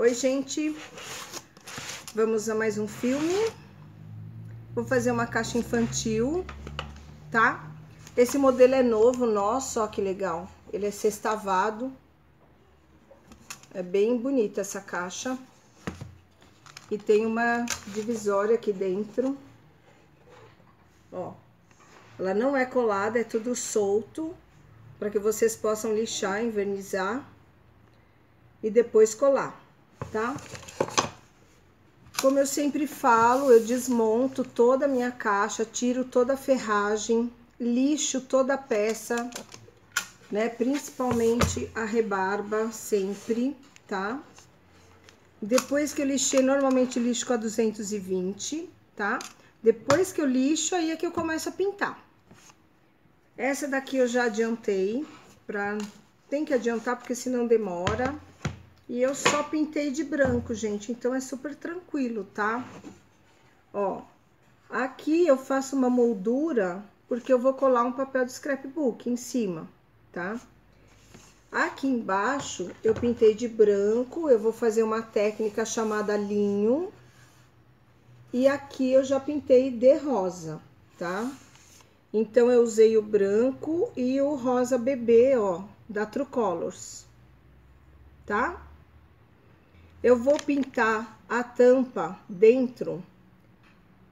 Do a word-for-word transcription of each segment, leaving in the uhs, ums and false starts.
Oi, gente! Vamos a mais um filme. Vou fazer uma caixa infantil, tá? Esse modelo é novo, nossa, ó que legal. Ele é sextavado. É bem bonita essa caixa. E tem uma divisória aqui dentro. Ó. Ela não é colada, é tudo solto, para que vocês possam lixar, envernizar e depois colar, tá? Como eu sempre falo, eu desmonto toda a minha caixa, tiro toda a ferragem, lixo toda a peça, né? Principalmente a rebarba, sempre, tá? Depois que eu lixei, normalmente lixo com a duzentos e vinte, tá? Depois que eu lixo, aí é que eu começo a pintar. Essa daqui eu já adiantei, pra... tem que adiantar porque senão demora. E eu só pintei de branco, gente, então é super tranquilo, tá? Ó, aqui eu faço uma moldura, porque eu vou colar um papel de scrapbook em cima, tá? Aqui embaixo eu pintei de branco, eu vou fazer uma técnica chamada linho. E aqui eu já pintei de rosa, tá? Então, eu usei o branco e o rosa bebê, ó, da True Colors, tá? Eu vou pintar a tampa dentro,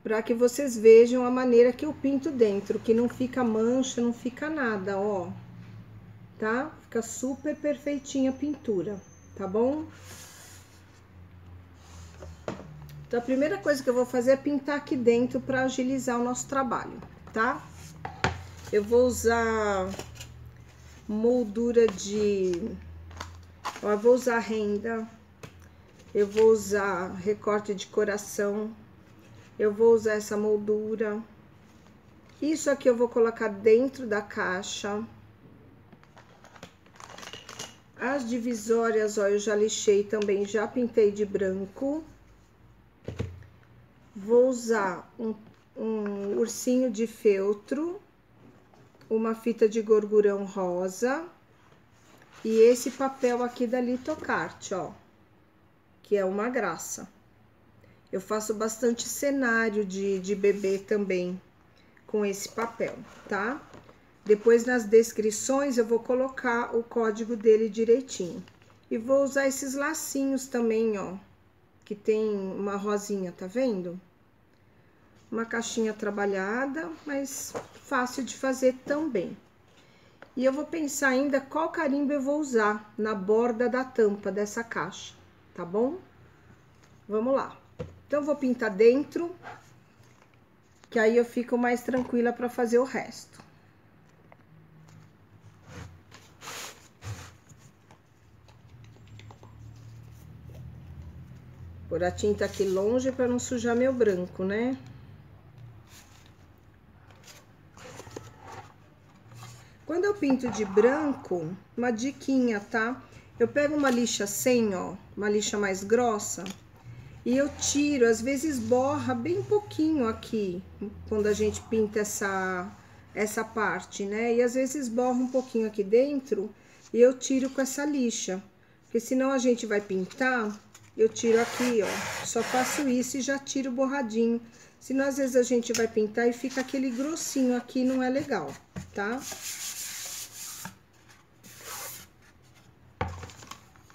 para que vocês vejam a maneira que eu pinto dentro, que não fica mancha, não fica nada, ó, tá? Fica super perfeitinha a pintura, tá bom? Então, a primeira coisa que eu vou fazer é pintar aqui dentro para agilizar o nosso trabalho, tá? Eu vou usar moldura de... Ó, eu vou usar renda, eu vou usar recorte de coração, eu vou usar essa moldura. Isso aqui eu vou colocar dentro da caixa. As divisórias, ó, eu já lixei também, já pintei de branco. Vou usar um Um ursinho de feltro, uma fita de gorgurão rosa e esse papel aqui da Litocart, ó, que é uma graça. Eu faço bastante cenário de, de bebê também com esse papel, tá? Depois nas descrições eu vou colocar o código dele direitinho. E vou usar esses lacinhos também, ó, que tem uma rosinha, tá vendo? Uma caixinha trabalhada, mas fácil de fazer também. E eu vou pensar ainda qual carimbo eu vou usar na borda da tampa dessa caixa, tá bom? Vamos lá. Então, vou pintar dentro, que aí eu fico mais tranquila para fazer o resto. Pôr a tinta aqui longe para não sujar meu branco, né? Quando eu pinto de branco, uma diquinha, tá? Eu pego uma lixa sem, ó, uma lixa mais grossa, e eu tiro, às vezes borra bem pouquinho aqui, quando a gente pinta essa, essa parte, né? E às vezes borra um pouquinho aqui dentro, e eu tiro com essa lixa. Porque senão a gente vai pintar, eu tiro aqui, ó, só faço isso e já tiro borradinho. Senão às vezes a gente vai pintar e fica aquele grossinho aqui, não é legal, tá?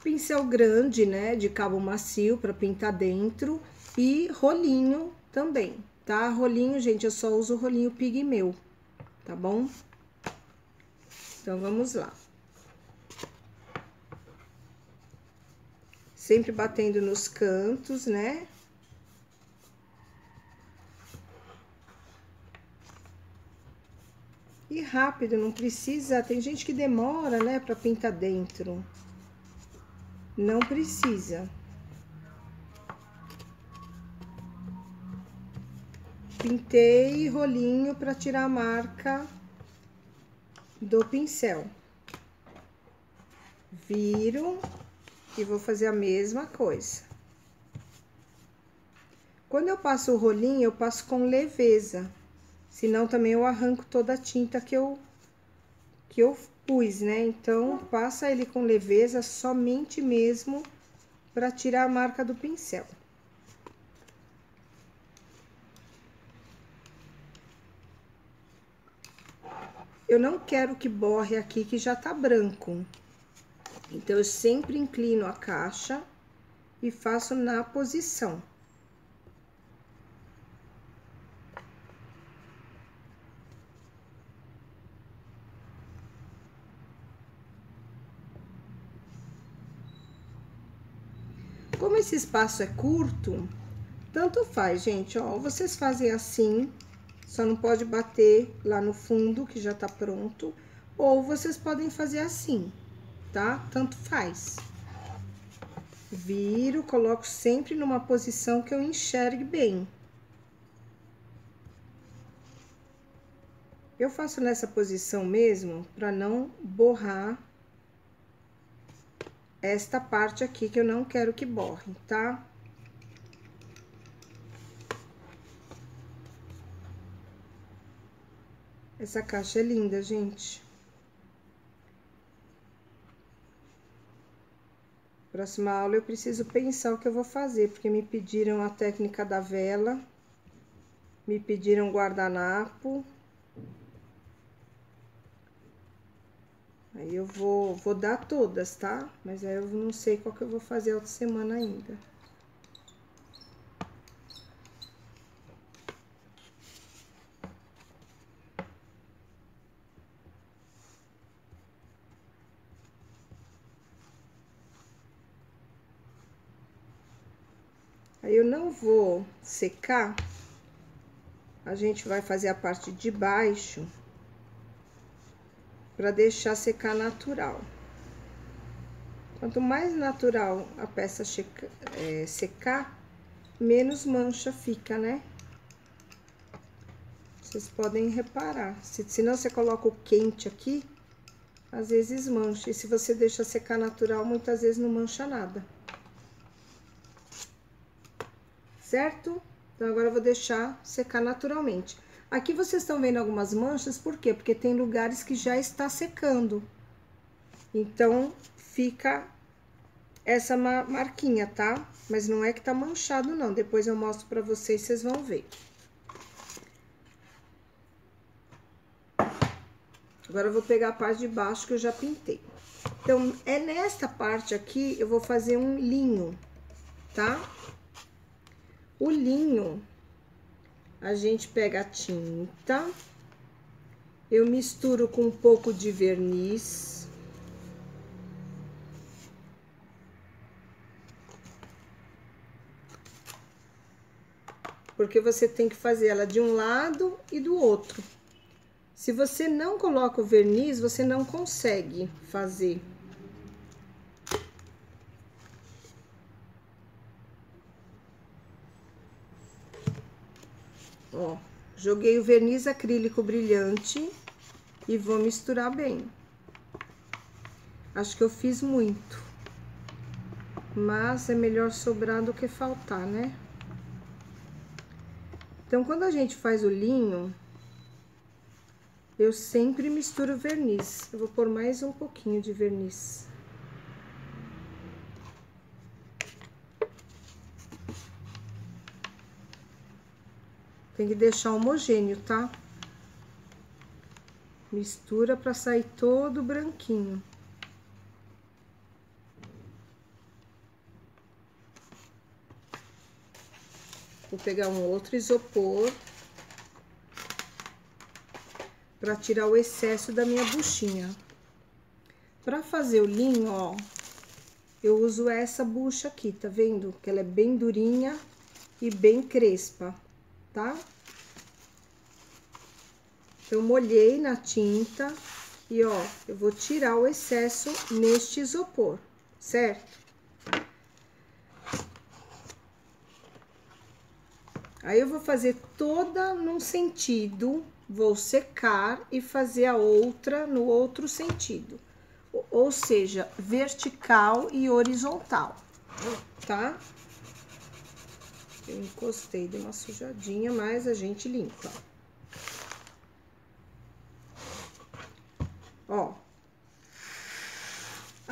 Pincel grande, né, de cabo macio para pintar dentro e rolinho também, tá? Rolinho, gente, eu só uso rolinho pigmeu, tá bom? Então, vamos lá. Sempre batendo nos cantos, né? E rápido, não precisa... Tem gente que demora, né, para pintar dentro. Não precisa. Pintei rolinho para tirar a marca do pincel. Viro e vou fazer a mesma coisa. Quando eu passo o rolinho, eu passo com leveza. Senão também eu arranco toda a tinta que eu que eu pus, né? Então, passa ele com leveza, somente mesmo para tirar a marca do pincel. Eu não quero que borre aqui que já tá branco. Então, eu sempre inclino a caixa e faço na posição. Como esse espaço é curto, tanto faz, gente, ó, vocês fazem assim, só não pode bater lá no fundo, que já tá pronto, ou vocês podem fazer assim, tá? Tanto faz. Viro, coloco sempre numa posição que eu enxergue bem. Eu faço nessa posição mesmo, pra não borrar esta parte aqui que eu não quero que borre, tá? Essa caixa é linda, gente. Próxima aula eu preciso pensar o que eu vou fazer, porque me pediram a técnica da vela, me pediram guardanapo. Aí eu vou, vou dar todas, tá? Mas aí eu não sei qual que eu vou fazer outra semana ainda. Aí eu não vou secar, a gente vai fazer a parte de baixo, para deixar secar natural. Quanto mais natural a peça checa, é, secar, menos mancha fica, né? Vocês podem reparar. Se, se não, você coloca o quente aqui, às vezes mancha. E se você deixa secar natural, muitas vezes não mancha nada. Certo? Então, agora eu vou deixar secar naturalmente. Aqui vocês estão vendo algumas manchas, por quê? Porque tem lugares que já está secando. Então, fica essa marquinha, tá? Mas não é que tá manchado, não. Depois eu mostro pra vocês, vocês vão ver. Agora eu vou pegar a parte de baixo que eu já pintei. Então, é nesta parte aqui, eu vou fazer um linho, tá? O linho... A gente pega a tinta, eu misturo com um pouco de verniz. Porque você tem que fazer ela de um lado e do outro. Se você não coloca o verniz, você não consegue fazer. Ó, joguei o verniz acrílico brilhante e vou misturar bem. Acho que eu fiz muito, mas é melhor sobrar do que faltar, né? Então, quando a gente faz o linho, eu sempre misturo verniz. Eu vou pôr mais um pouquinho de verniz. Tem que deixar homogêneo, tá? Mistura pra sair todo branquinho. Vou pegar um outro isopor pra tirar o excesso da minha buchinha. Pra fazer o linho, ó, eu uso essa bucha aqui, tá vendo? Que ela é bem durinha e bem crespa. Tá? Eu molhei na tinta e, ó, eu vou tirar o excesso neste isopor, certo? Aí, eu vou fazer toda num sentido, vou secar e fazer a outra no outro sentido. Ou seja, vertical e horizontal, tá? Eu encostei, dei uma sujadinha, mas a gente limpa. Ó,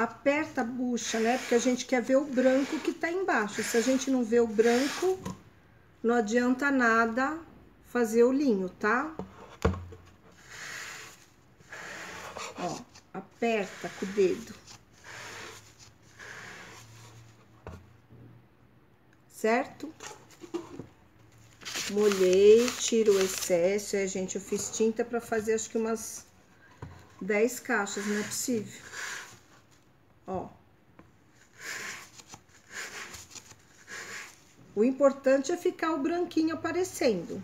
aperta a bucha, né? Porque a gente quer ver o branco que tá embaixo. Se a gente não vê o branco, não adianta nada fazer o linho, tá? Ó, aperta com o dedo. Certo? Molhei, tiro o excesso. É, gente, eu fiz tinta pra fazer acho que umas dez caixas, não é possível. Ó. O importante é ficar o branquinho aparecendo.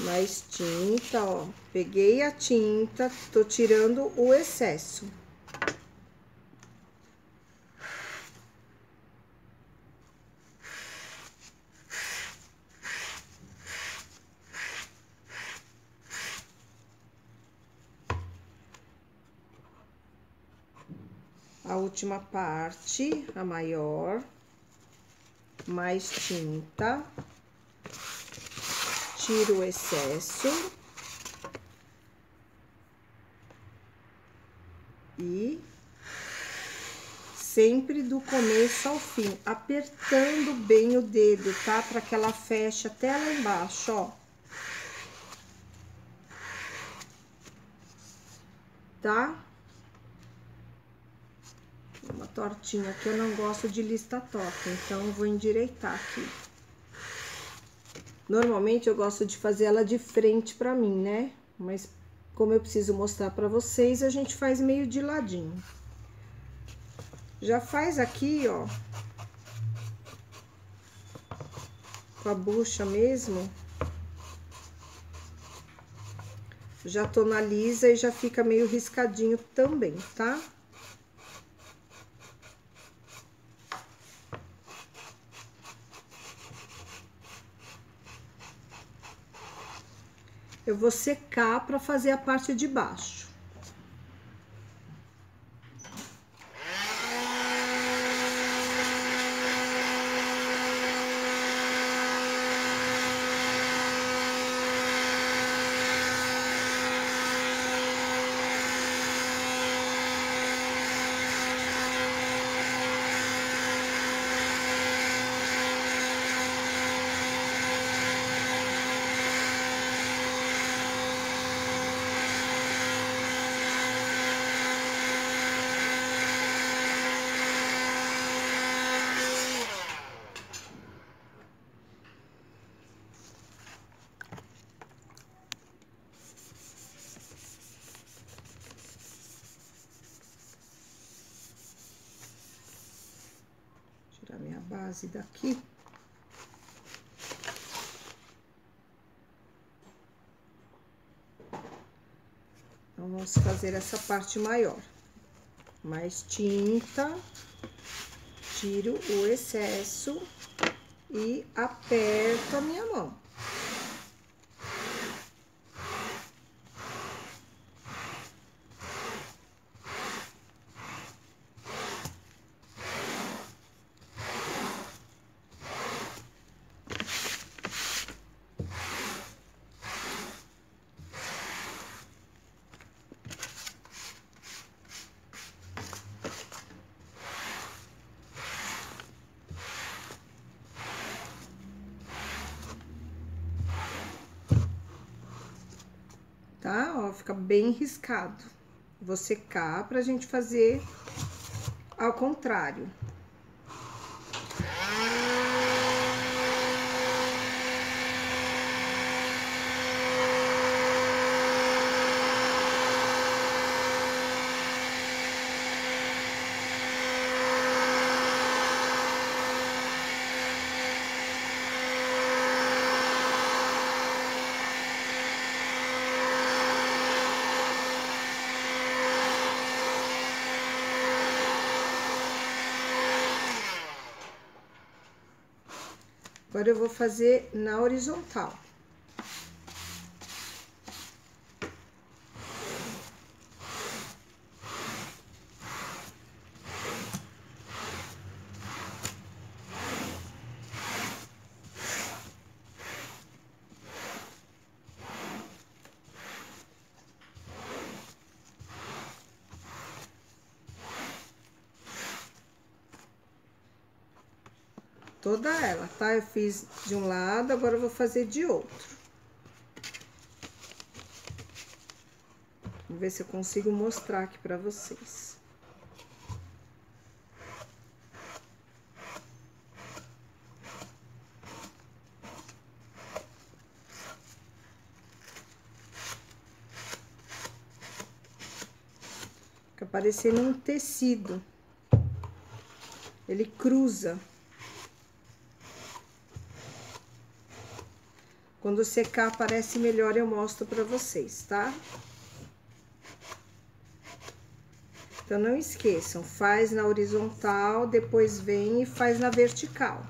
Mais tinta, ó. Peguei a tinta, tô tirando o excesso. A última parte, a maior, mais tinta. Tiro o excesso e sempre do começo ao fim, apertando bem o dedo, tá? Para que ela feche até lá embaixo, ó. Tá? Uma tortinha aqui, eu não gosto de lista torta, então eu vou endireitar aqui. Normalmente, eu gosto de fazer ela de frente pra mim, né? Mas, como eu preciso mostrar pra vocês, a gente faz meio de ladinho. Já faz aqui, ó. Com a bucha mesmo. Já tonaliza e já fica meio riscadinho também, tá? Eu vou secar para fazer a parte de baixo. Base daqui. Então, vamos fazer essa parte maior. Mais tinta, tiro o excesso e aperto a minha mão. Tá? Ó, fica bem riscado. Vou secar pra gente fazer ao contrário. Agora, eu vou fazer na horizontal. toda ela, tá? Eu fiz de um lado, agora eu vou fazer de outro. Vamos ver se eu consigo mostrar aqui pra vocês. Fica parecendo um tecido. Ele cruza. Quando secar aparece melhor, eu mostro pra vocês, tá? Então, não esqueçam, faz na horizontal, depois vem e faz na vertical.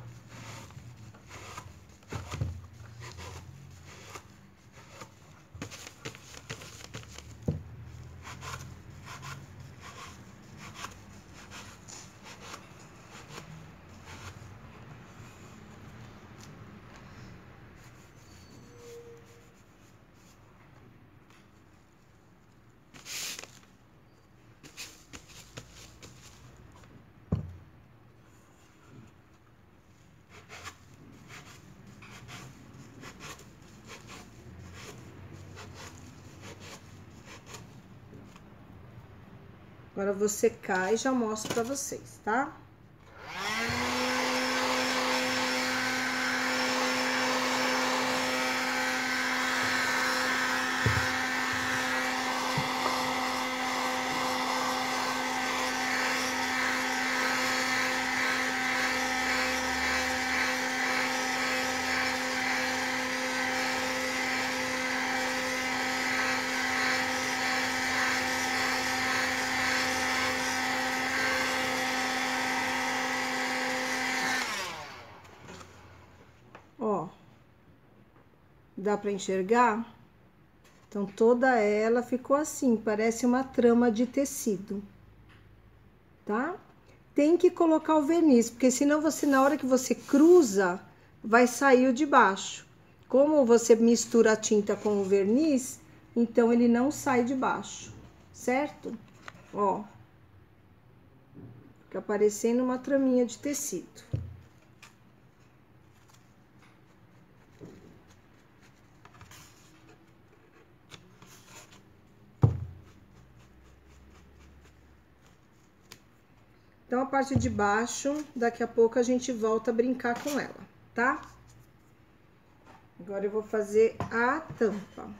Agora eu vou secar e já mostro pra vocês, tá? Dá para enxergar? Então, toda ela ficou assim, parece uma trama de tecido, tá? Tem que colocar o verniz, porque senão você, na hora que você cruza, vai sair o de baixo. Como você mistura a tinta com o verniz, então ele não sai de baixo, certo? Ó, fica parecendo uma traminha de tecido. Então, a parte de baixo, daqui a pouco a gente volta a brincar com ela, tá? Agora eu vou fazer a tampa.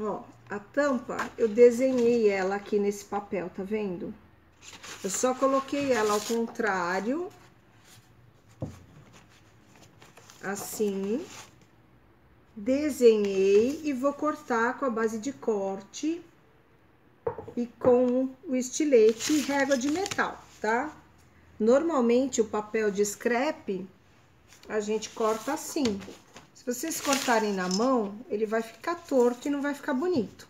Ó, a tampa, eu desenhei ela aqui nesse papel, tá vendo? Eu só coloquei ela ao contrário. Assim. Desenhei e vou cortar com a base de corte. E com o estilete e régua de metal, tá? Normalmente, o papel de scrap, a gente corta assim. Se vocês cortarem na mão, ele vai ficar torto e não vai ficar bonito.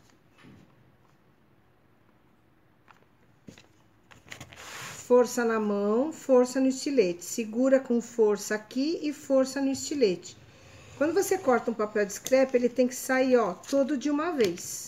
Força na mão, força no estilete. Segura com força aqui e força no estilete. Quando você corta um papel de scrap, ele tem que sair, ó, todo de uma vez.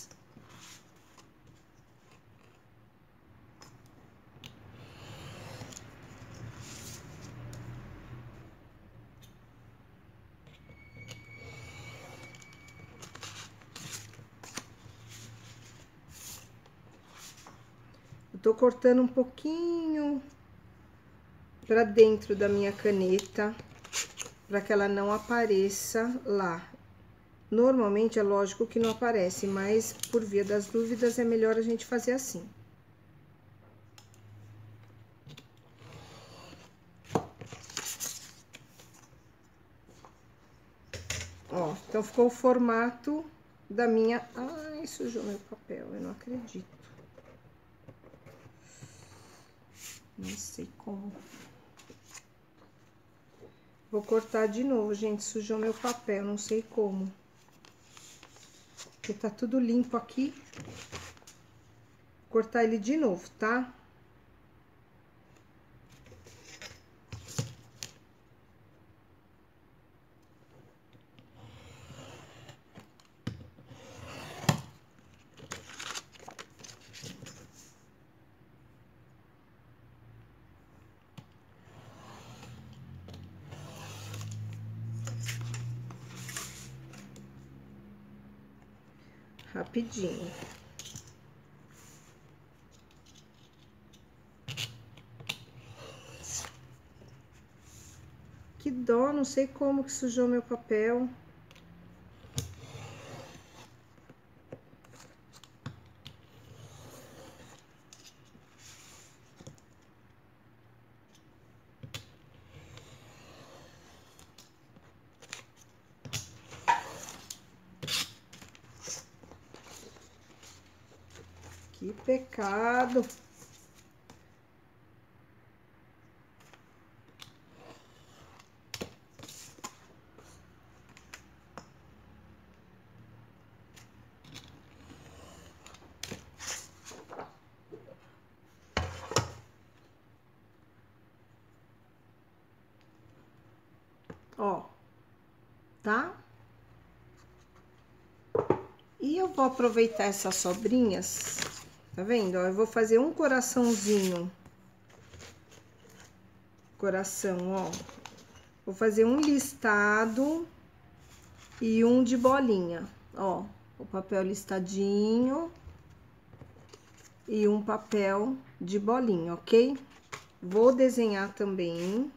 Tô cortando um pouquinho pra dentro da minha caneta, pra que ela não apareça lá. Normalmente, é lógico que não aparece, mas por via das dúvidas, é melhor a gente fazer assim. Ó, então ficou o formato da minha... Ai, sujou meu papel, eu não acredito. Não sei como. Vou cortar de novo, gente. Sujou meu papel, não sei como. Porque tá tudo limpo aqui. Vou cortar ele de novo, tá? rapidinho. Que dó, não sei como que sujou meu papel. Que pecado! Ó, tá? E eu vou aproveitar essas sobrinhas. Tá vendo? Ó, eu vou fazer um coraçãozinho. Coração, ó. Vou fazer um listado e um de bolinha. Ó, o papel listadinho e um papel de bolinha, ok? Vou desenhar também.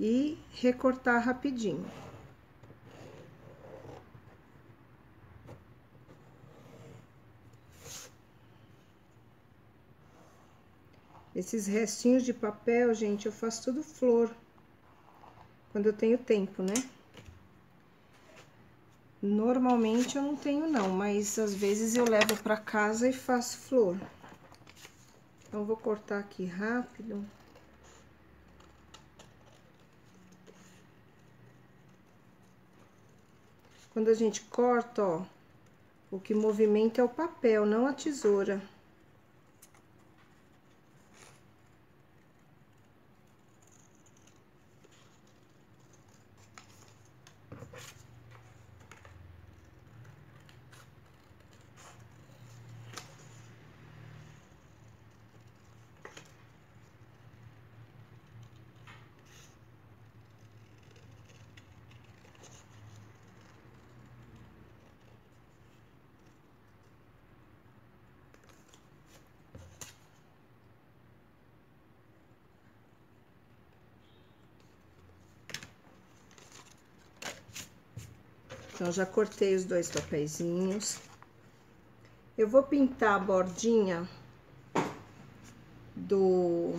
E recortar rapidinho. Esses restinhos de papel, gente, eu faço tudo flor, quando eu tenho tempo, né? Normalmente eu não tenho não, mas às vezes eu levo pra casa e faço flor. Então, eu vou cortar aqui rápido. Quando a gente corta, ó, o que movimenta é o papel, não a tesoura. Então, já cortei os dois papeizinhos. Eu vou pintar a bordinha do,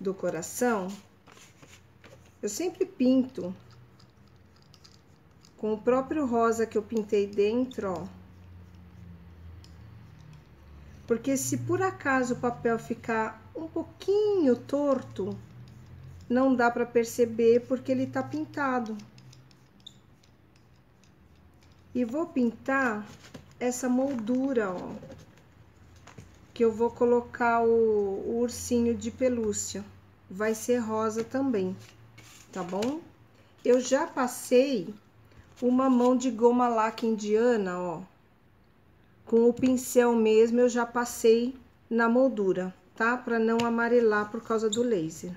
do coração. Eu sempre pinto com o próprio rosa que eu pintei dentro, ó. Porque se por acaso o papel ficar um pouquinho torto, não dá pra perceber porque ele tá pintado. E vou pintar essa moldura, ó, que eu vou colocar o, o ursinho de pelúcia. Vai ser rosa também, tá bom? Eu já passei uma mão de goma laca indiana, ó. Com o pincel mesmo, eu já passei na moldura, tá? Pra não amarelar por causa do laser.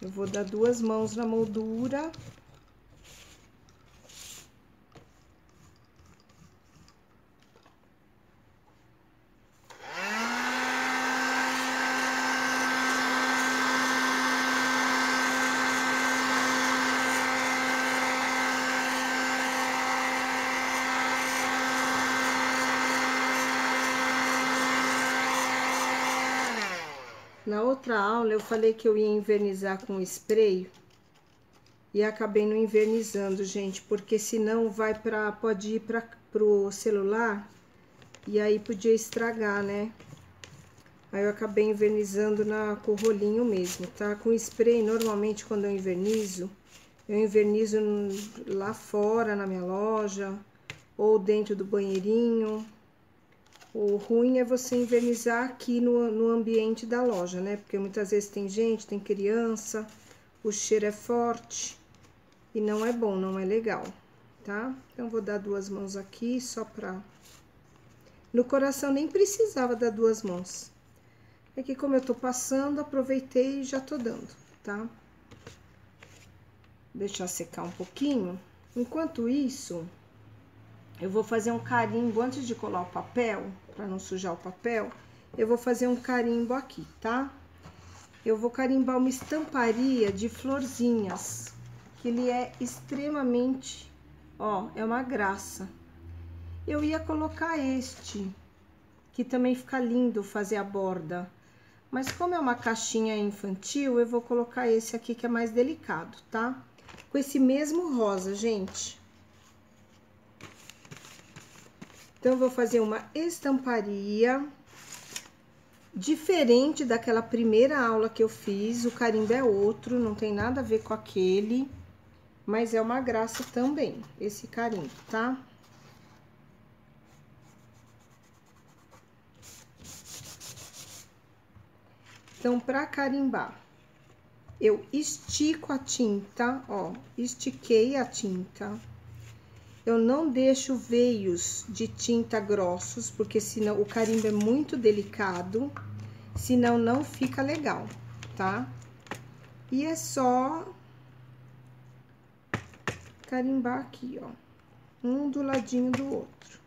Eu vou dar duas mãos na moldura. Na outra aula, eu falei que eu ia envernizar com spray e acabei não envernizando, gente, porque senão vai pra, pode ir pra, pro celular e aí podia estragar, né? Aí eu acabei envernizando na, com o rolinho mesmo, tá? Com spray, normalmente, quando eu envernizo, eu envernizo lá fora, na minha loja, ou dentro do banheirinho. O ruim é você envernizar aqui no, no ambiente da loja, né? Porque muitas vezes tem gente, tem criança, o cheiro é forte e não é bom, não é legal, tá? Então, vou dar duas mãos aqui só pra... No coração nem precisava dar duas mãos. É que como eu tô passando, aproveitei e já tô dando, tá? Deixar secar um pouquinho. Enquanto isso, eu vou fazer um carimbo antes de colar o papel, para não sujar o papel. Eu vou fazer um carimbo aqui, tá? Eu vou carimbar uma estamparia de florzinhas, que ele é extremamente, ó, é uma graça. Eu ia colocar este, que também fica lindo fazer a borda, mas como é uma caixinha infantil, eu vou colocar esse aqui que é mais delicado, tá? Com esse mesmo rosa, gente. Então, eu vou fazer uma estamparia diferente daquela primeira aula que eu fiz. O carimbo é outro, não tem nada a ver com aquele, mas é uma graça também, esse carimbo, tá? Então, pra carimbar, eu estico a tinta, ó, estiquei a tinta. Eu não deixo veios de tinta grossos, porque senão o carimbo é muito delicado, senão não fica legal, tá? E é só carimbar aqui, ó, um do ladinho do outro.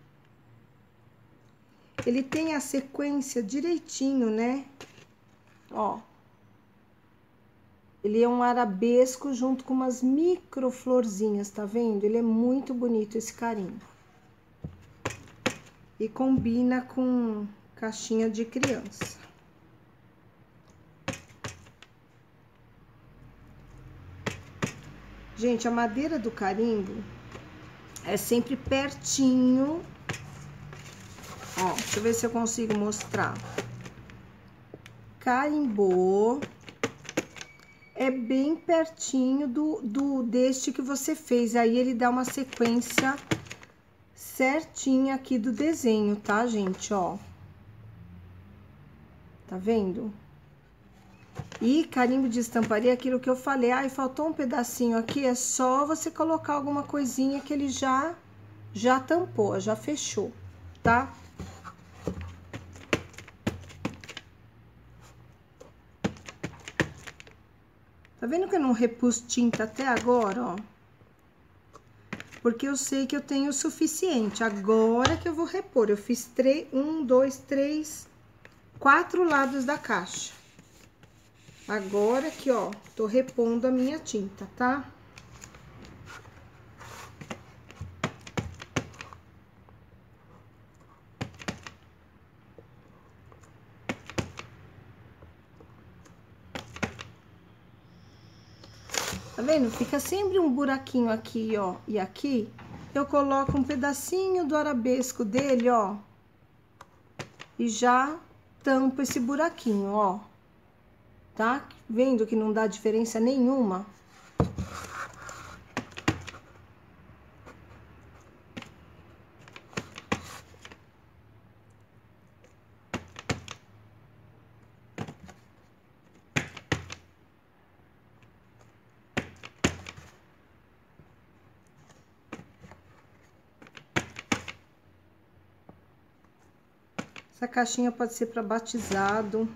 Ele tem a sequência direitinho, né? Ó, ele é um arabesco junto com umas micro florzinhas, tá vendo? Ele é muito bonito esse carimbo. E combina com caixinha de criança. Gente, a madeira do carimbo é sempre pertinho. Ó, deixa eu ver se eu consigo mostrar. Carimbou, é bem pertinho do, do deste que você fez, aí ele dá uma sequência certinha aqui do desenho, tá, gente? Ó, tá vendo? E carimbo de estamparia, aquilo que eu falei, ai, ah, faltou um pedacinho aqui, é só você colocar alguma coisinha que ele já, já tampou, já fechou, tá? Tá vendo que eu não repus tinta até agora, ó? Porque eu sei que eu tenho o suficiente. Agora que eu vou repor. Eu fiz três, um, dois, três, quatro lados da caixa. Agora que, ó, tô repondo a minha tinta, tá? Tá vendo? Fica sempre um buraquinho aqui, ó, e aqui. Eu coloco um pedacinho do arabesco dele, ó, e já tampo esse buraquinho, ó. Tá vendo que não dá diferença nenhuma? Essa caixinha pode ser para batizado.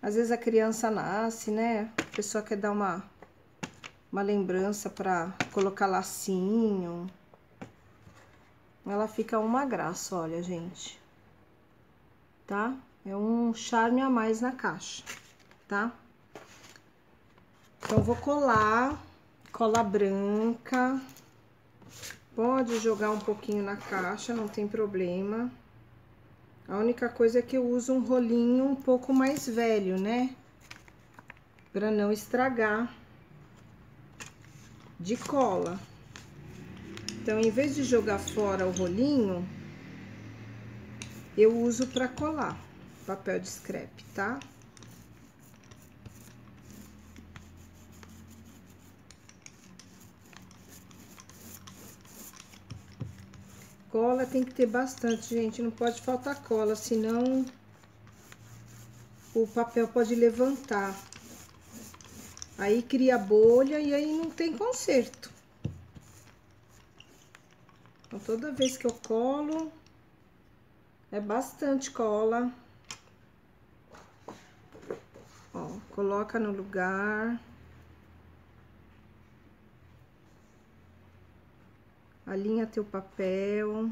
Às vezes a criança nasce, né? A pessoa quer dar uma, uma lembrança para colocar lacinho. Ela fica uma graça, olha, gente. Tá? É um charme a mais na caixa, tá? Então, eu vou colar, cola branca. Pode jogar um pouquinho na caixa, não tem problema. A única coisa é que eu uso um rolinho um pouco mais velho, né? Pra não estragar de cola. Então, em vez de jogar fora o rolinho, eu uso pra colar papel de scrap, tá? Cola tem que ter bastante, gente, não pode faltar cola, senão o papel pode levantar. Aí cria bolha e aí não tem conserto. Então, toda vez que eu colo, é bastante cola. coloca no lugar. Alinha teu papel.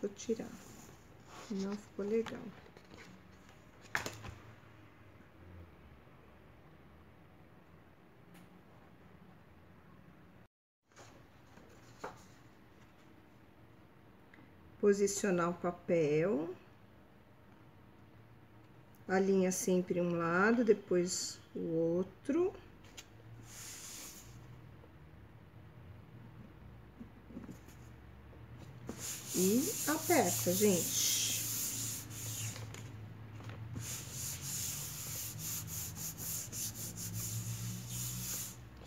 Vou tirar, não ficou legal. Posicionar o papel. Alinha sempre um lado, depois o outro. E aperta, gente.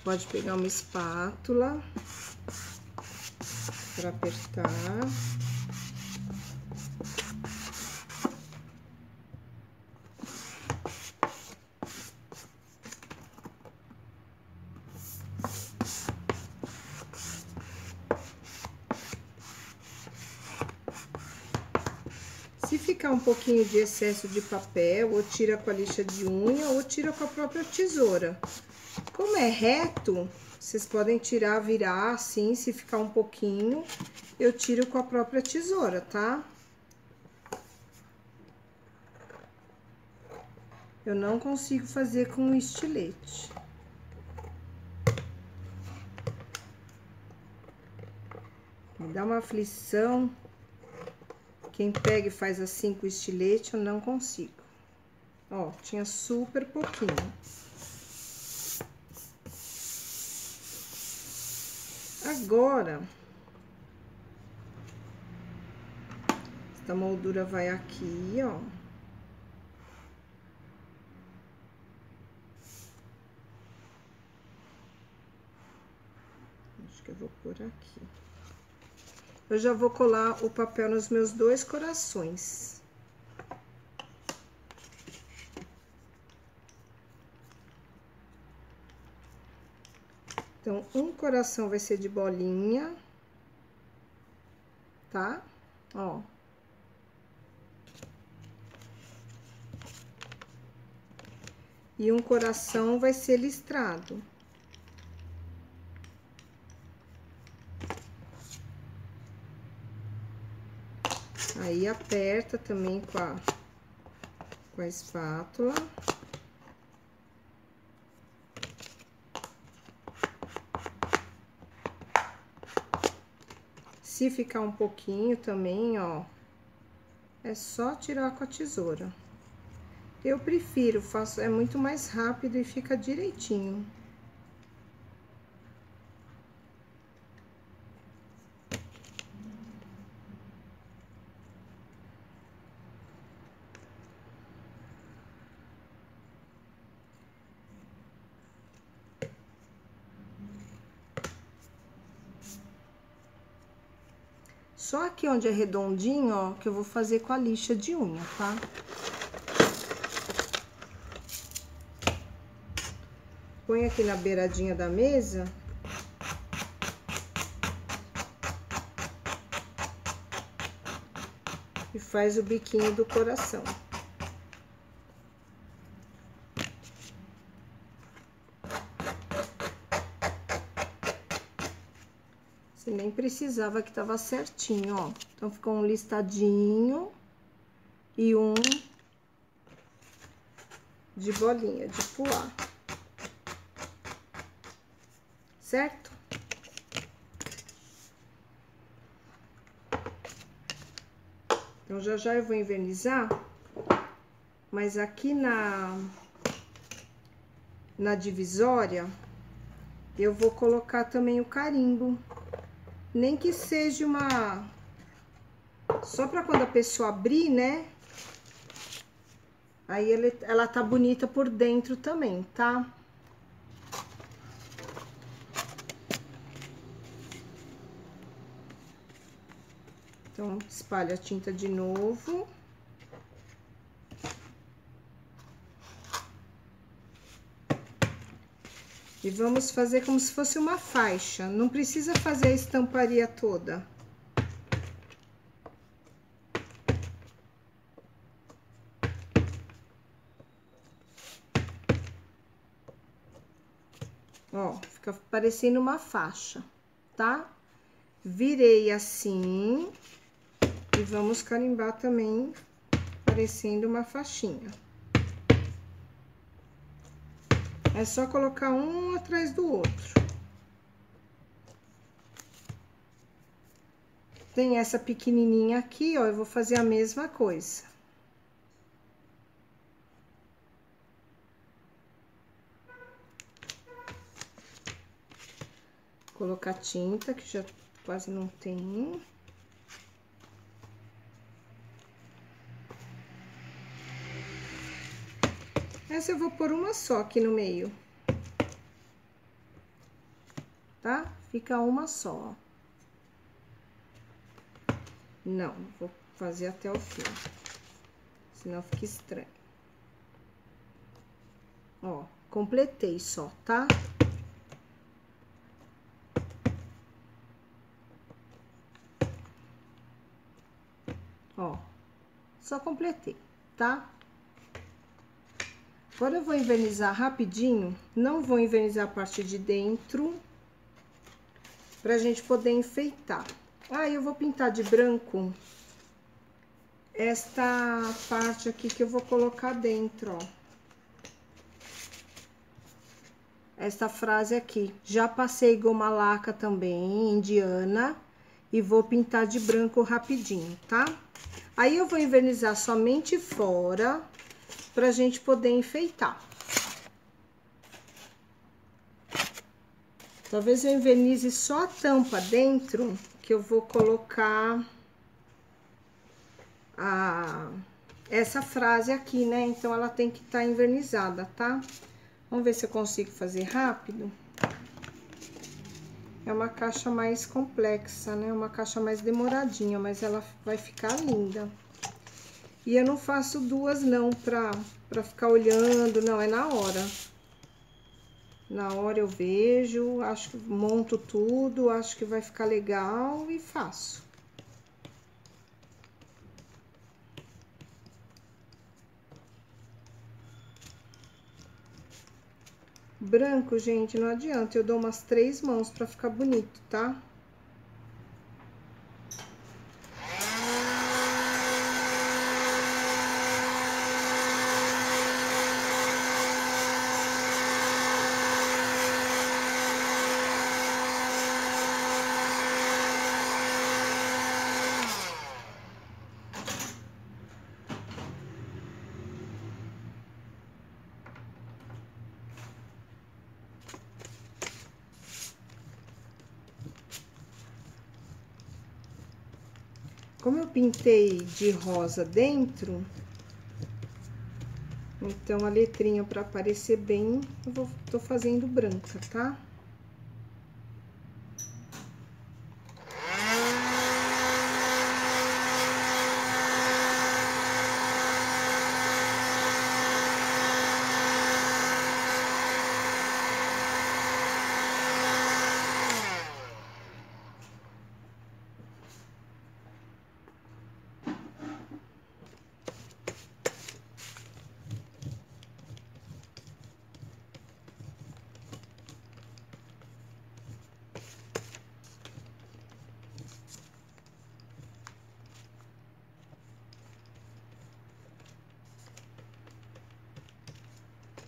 Pode pegar uma espátula para apertar. Um pouquinho de excesso de papel, ou tira com a lixa de unha, ou tira com a própria tesoura. Como é reto, vocês podem tirar, virar assim, se ficar um pouquinho, eu tiro com a própria tesoura, tá? Eu não consigo fazer com o estilete. Me dá uma aflição. Quem pega e faz assim com o estilete, eu não consigo. Ó, tinha super pouquinho. Agora, essa moldura vai aqui, ó. Acho que eu vou por aqui. Eu já vou colar o papel nos meus dois corações. Então, um coração vai ser de bolinha, tá? Ó. E um coração vai ser listrado. Aí, aperta também com a, com a espátula. Se ficar um pouquinho também, ó, é só tirar com a tesoura. Eu prefiro, faço, é muito mais rápido e fica direitinho. Só aqui onde é redondinho, ó, que eu vou fazer com a lixa de unha, tá? Põe aqui na beiradinha da mesa. E faz o biquinho do coração. Nem precisava, que tava certinho, ó. Então, ficou um listadinho e um de bolinha, de pular. Certo? Então, já já eu vou envernizar, mas aqui na, na divisória, eu vou colocar também o carimbo. Nem que seja uma... Só pra quando a pessoa abrir, né? Aí ele, ela tá bonita por dentro também, tá? Então, espalha a tinta de novo. E vamos fazer como se fosse uma faixa. Não precisa fazer a estamparia toda. Ó, fica parecendo uma faixa, tá? Virei assim. E vamos carimbar também, parecendo uma faixinha. É só colocar um atrás do outro. Tem essa pequenininha aqui, ó, eu vou fazer a mesma coisa. Colocar tinta, que já quase não tem. Essa eu vou pôr uma só aqui no meio, tá? Fica uma só. Não, vou fazer até o fim, senão fica estranho. Ó, completei só, tá? Ó, só completei, tá? Agora eu vou envernizar rapidinho, não vou envernizar a parte de dentro, pra gente poder enfeitar. Ah, eu vou pintar de branco esta parte aqui que eu vou colocar dentro, ó. Esta frase aqui. Já passei goma laca também, indiana, e vou pintar de branco rapidinho, tá? Aí eu vou envernizar somente fora, pra gente poder enfeitar. Talvez eu envernize só a tampa dentro, que eu vou colocar a essa frase aqui, né? Então, ela tem que estar envernizada, tá? Vamos ver se eu consigo fazer rápido. É uma caixa mais complexa, né? Uma caixa mais demoradinha, mas ela vai ficar linda. E eu não faço duas, não, pra, pra ficar olhando, não, é na hora. Na hora eu vejo, acho que monto tudo, acho que vai ficar legal e faço. Branco, gente, não adianta, eu dou umas três mãos pra ficar bonito, tá? Como eu pintei de rosa dentro, então a letrinha para aparecer bem, eu vou, tô fazendo branca, tá?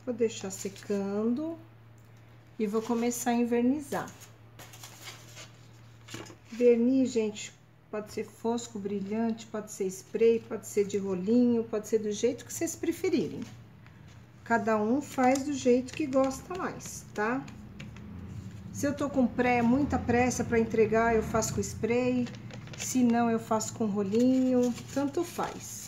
Vou deixar secando e vou começar a envernizar. Verniz, gente, pode ser fosco, brilhante, pode ser spray, pode ser de rolinho, pode ser do jeito que vocês preferirem. Cada um faz do jeito que gosta mais, tá? Se eu tô com pré, muita pressa pra entregar, eu faço com spray. Se não, eu faço com rolinho, tanto faz.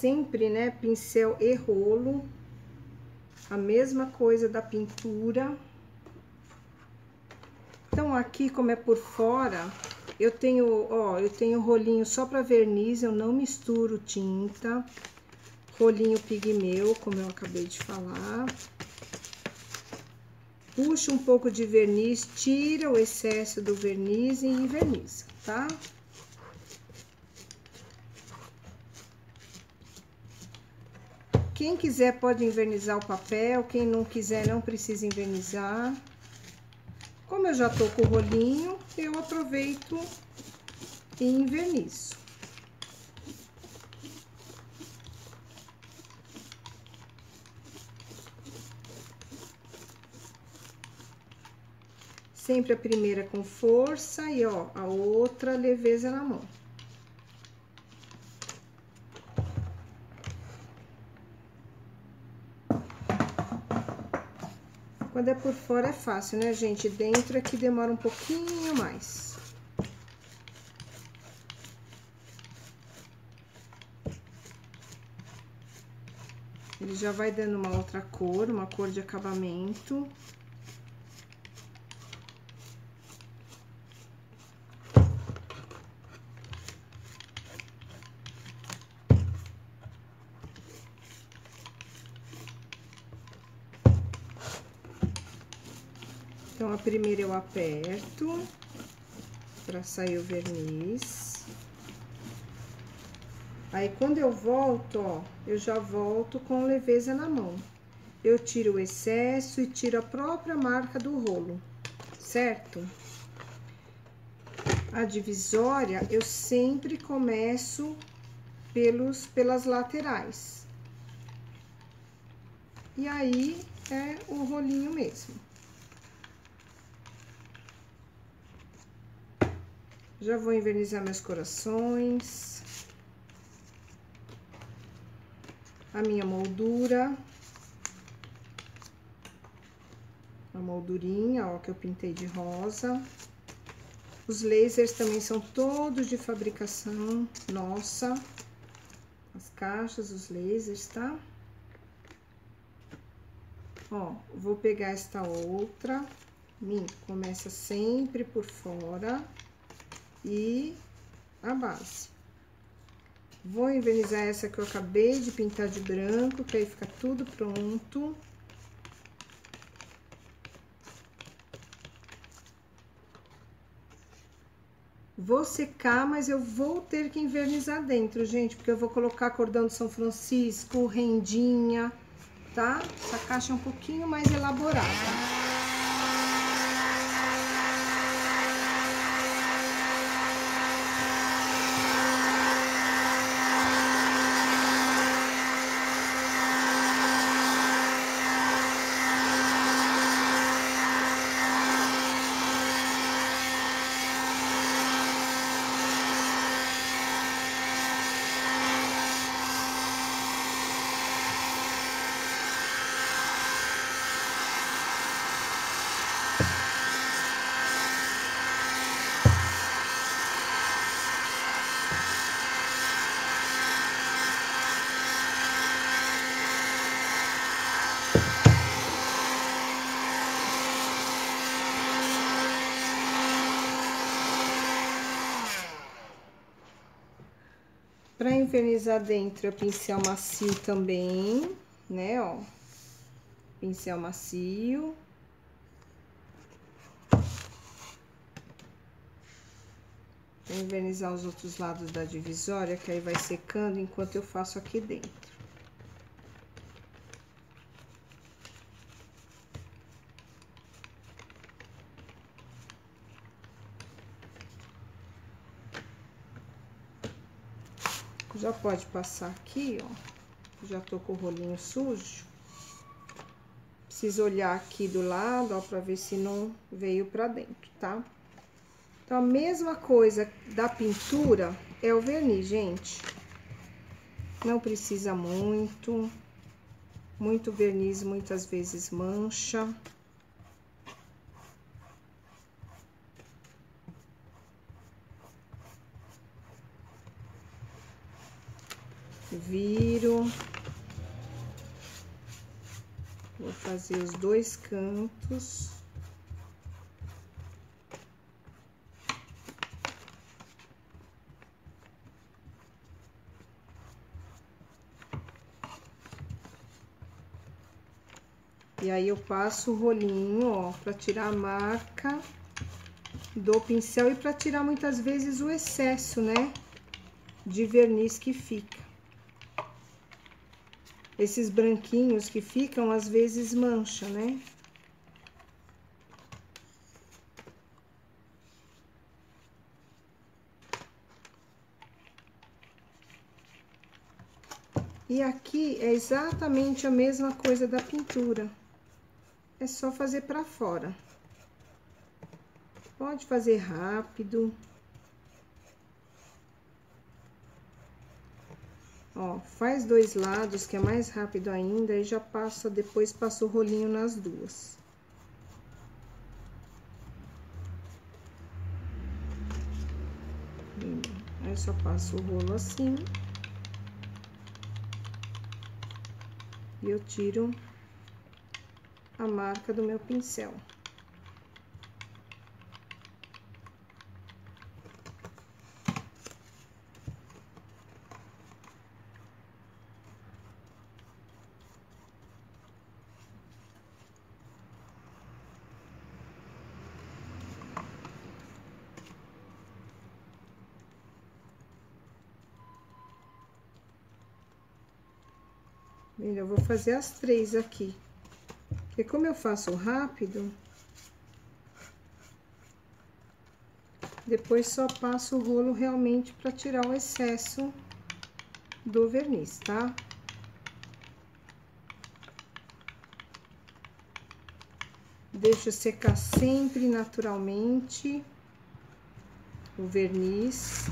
sempre, né, pincel e rolo. A mesma coisa da pintura. Então, aqui, como é por fora, eu tenho, ó, eu tenho rolinho só pra verniz, eu não misturo tinta. Rolinho pigmeu, como eu acabei de falar. Puxa um pouco de verniz, tira o excesso do verniz e verniza, tá? Quem quiser pode envernizar o papel, quem não quiser não precisa envernizar. Como eu já tô com o rolinho, eu aproveito e envernizo. Sempre a primeira com força e, ó, a outra leveza na mão. Quando é por fora é fácil, né, gente? Dentro é que demora um pouquinho mais. Ele já vai dando uma outra cor, uma cor de acabamento. Então, a primeira eu aperto pra sair o verniz. Aí, quando eu volto, ó, eu já volto com leveza na mão. Eu tiro o excesso e tiro a própria marca do rolo, certo? A divisória, eu sempre começo pelos, pelas laterais. E aí, é o rolinho mesmo. Já vou envernizar meus corações, a minha moldura, a moldurinha, ó, que eu pintei de rosa. Os lasers também são todos de fabricação nossa, as caixas, os lasers, tá? Ó, vou pegar esta outra, minto, começa sempre por fora. E a base. Vou envernizar essa que eu acabei de pintar de branco, que aí fica tudo pronto. Vou secar, mas eu vou ter que envernizar dentro, gente, porque eu vou colocar cordão de São Francisco, rendinha, tá? Essa caixa é um pouquinho mais elaborada. Pra envernizar dentro é pincel macio também, né, ó, pincel macio. Vou envernizar os outros lados da divisória, que aí vai secando enquanto eu faço aqui dentro. Já pode passar aqui, ó, já tô com o rolinho sujo. Preciso olhar aqui do lado, ó, pra ver se não veio pra dentro, tá? Então, a mesma coisa da pintura é o verniz, gente. Não precisa muito. Muito verniz, muitas vezes, mancha. viro, vou fazer os dois cantos. E aí, eu passo o rolinho, ó, pra tirar a marca do pincel e pra tirar, muitas vezes, o excesso, né, de verniz que fica. Esses branquinhos que ficam, às vezes, mancha, né? E aqui é exatamente a mesma coisa da pintura. É só fazer pra fora. Pode fazer rápido. Ó, faz dois lados, que é mais rápido ainda, e já passa, depois passa o rolinho nas duas. Aí, só passo o rolo assim. E eu tiro a marca do meu pincel. Eu vou fazer as três aqui, porque como eu faço rápido, depois só passo o rolo realmente para tirar o excesso do verniz, tá? Deixo secar sempre naturalmente o verniz,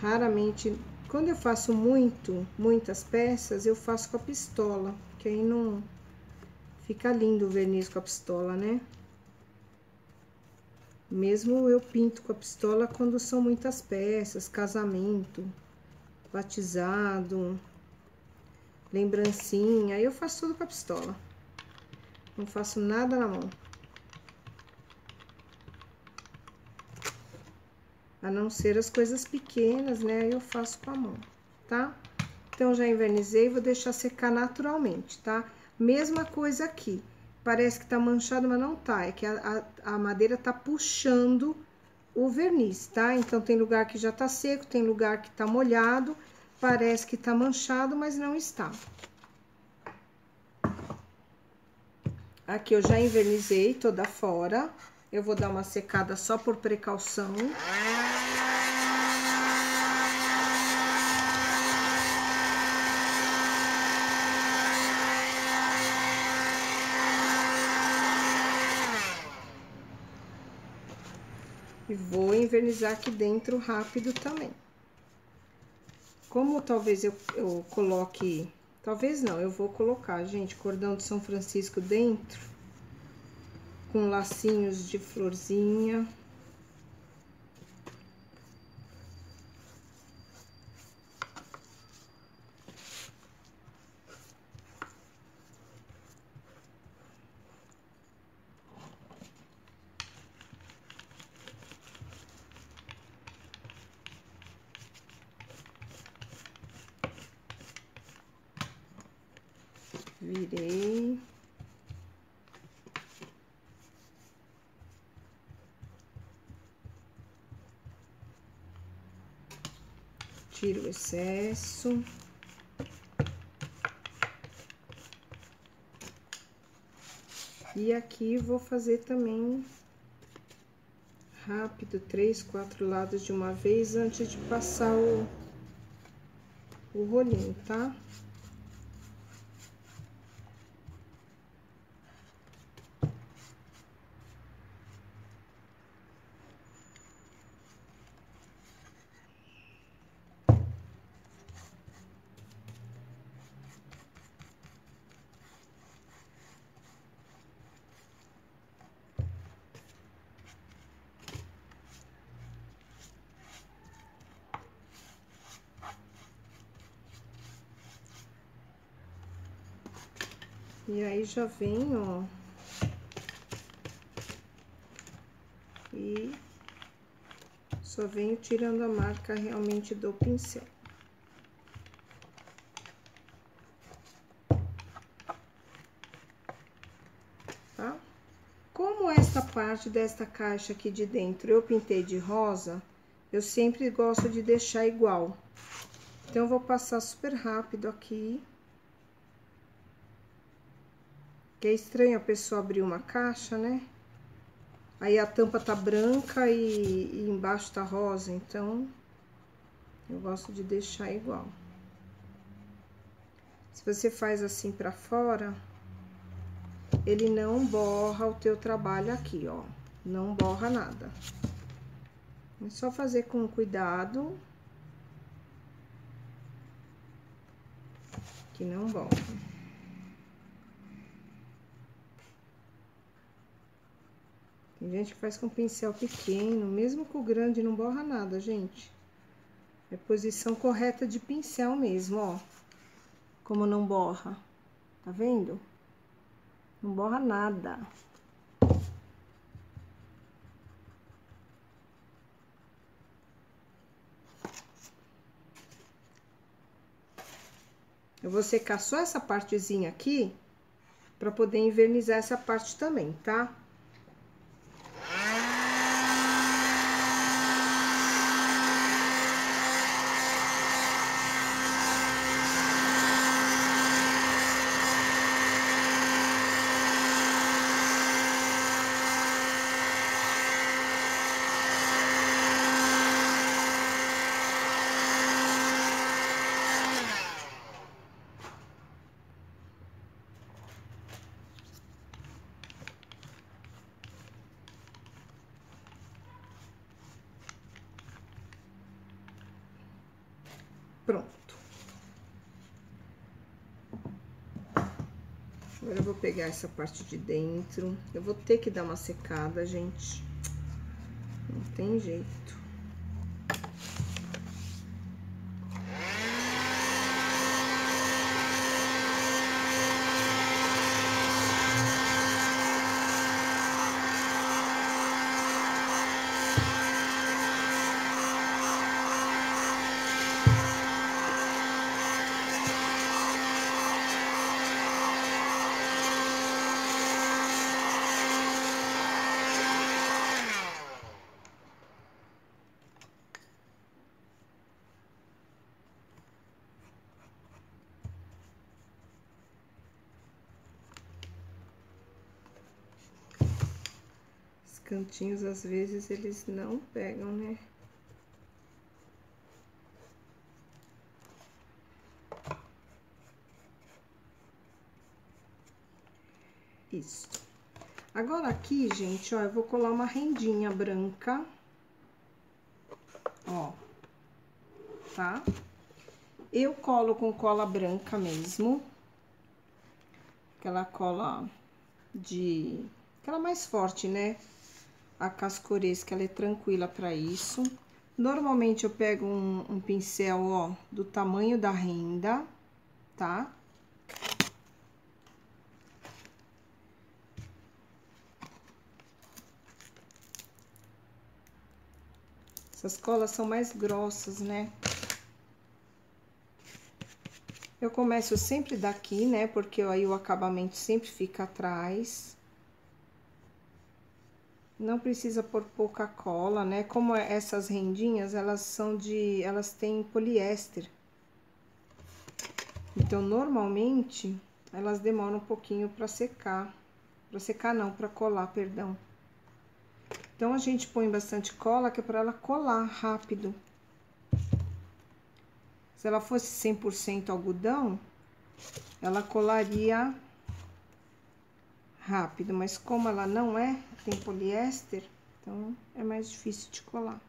raramente... Quando eu faço muito, muitas peças, eu faço com a pistola, que aí não fica lindo o verniz com a pistola, né? Mesmo eu pinto com a pistola quando são muitas peças, casamento, batizado, lembrancinha, aí eu faço tudo com a pistola. Não faço nada na mão. A não ser as coisas pequenas, né? Eu faço com a mão, tá? Então, já envernizei, vou deixar secar naturalmente, tá? Mesma coisa aqui. Parece que tá manchado, mas não tá. É que a, a, a madeira tá puxando o verniz, tá? Então, tem lugar que já tá seco, tem lugar que tá molhado. Parece que tá manchado, mas não está. Aqui eu já envernizei toda fora. Eu vou dar uma secada só por precaução. E vou envernizar aqui dentro rápido também. Como talvez eu, eu coloque... Talvez não, eu vou colocar, gente, cordão de São Francisco dentro. Com lacinhos de florzinha. Virei. Tiro o excesso. E aqui vou fazer também rápido, três, quatro lados de uma vez, antes de passar o, o rolinho, tá? E aí já vem, ó, e só venho tirando a marca realmente do pincel. Tá? Como esta parte desta caixa aqui de dentro eu pintei de rosa, eu sempre gosto de deixar igual. Então, eu vou passar super rápido aqui. Que é estranho a pessoa abrir uma caixa, né? Aí a tampa tá branca e, e embaixo tá rosa, então eu gosto de deixar igual. Se você faz assim pra fora, ele não borra o teu trabalho aqui, ó. Não borra nada. É só fazer com cuidado, que não borra. Tem gente que faz com pincel pequeno, mesmo com o grande não borra nada, gente. É posição correta de pincel mesmo, ó. Como não borra. Tá vendo? Não borra nada. Eu vou secar só essa partezinha aqui, pra poder envernizar essa parte também, tá? Pronto. Agora eu vou pegar essa parte de dentro. Eu vou ter que dar uma secada, gente. Não tem jeito. Cantinhos, às vezes, eles não pegam, né? Isso. Agora, aqui, gente, ó, eu vou colar uma rendinha branca. Ó. Tá? Eu colo com cola branca mesmo. Aquela cola de... Aquela mais forte, né? A cascoresca, ela é tranquila para isso. Normalmente, eu pego um, um pincel, ó, do tamanho da renda, tá? Essas colas são mais grossas, né? Eu começo sempre daqui, né? Porque aí o acabamento sempre fica atrás. Não precisa pôr pouca cola, né? Como essas rendinhas, elas são de... Elas têm poliéster. Então, normalmente, elas demoram um pouquinho pra secar. Pra secar não, pra colar, perdão. Então, a gente põe bastante cola, que é pra ela colar rápido. Se ela fosse cem por cento algodão, ela colaria... rápido, mas como ela não é, tem poliéster, então é mais difícil de colar.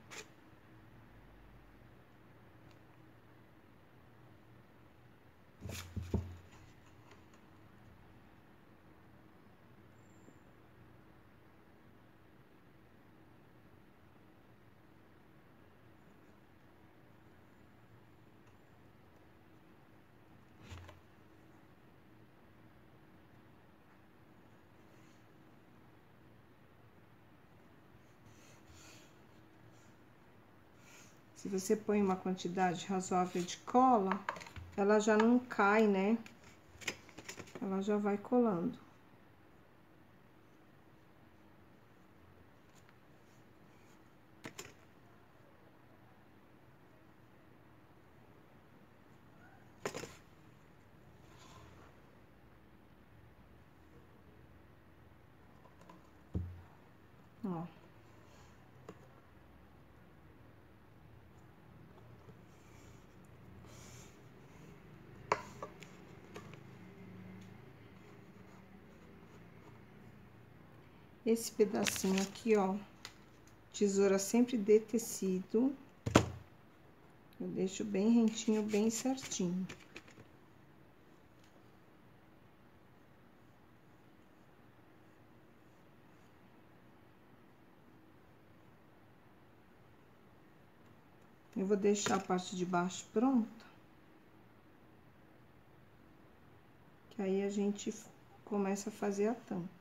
Se você põe uma quantidade razoável de cola, ela já não cai, né? Ela já vai colando. Ó. Esse pedacinho aqui, ó, tesoura sempre de tecido, eu deixo bem rentinho, bem certinho. Eu vou deixar a parte de baixo pronta, que aí a gente começa a fazer a tampa.